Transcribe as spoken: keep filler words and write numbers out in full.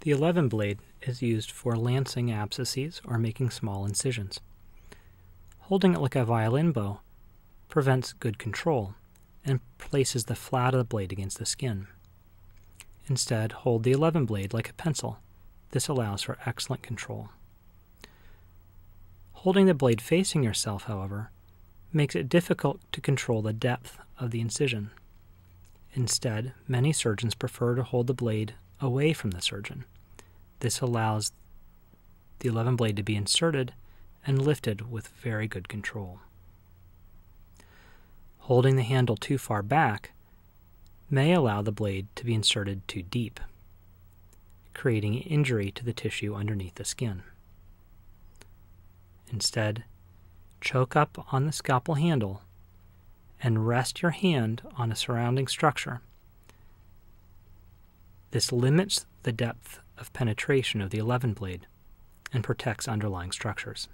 The eleven blade is used for lancing abscesses or making small incisions. Holding it like a violin bow prevents good control and places the flat of the blade against the skin. Instead, hold the eleven blade like a pencil. This allows for excellent control. Holding the blade facing yourself, however, makes it difficult to control the depth of the incision. Instead, many surgeons prefer to hold the blade away from the surgeon. This allows the eleven blade to be inserted and lifted with very good control. Holding the handle too far back may allow the blade to be inserted too deep, creating injury to the tissue underneath the skin. Instead, choke up on the scalpel handle and rest your hand on a surrounding structure. This limits the depth of penetration of the eleven blade and protects underlying structures.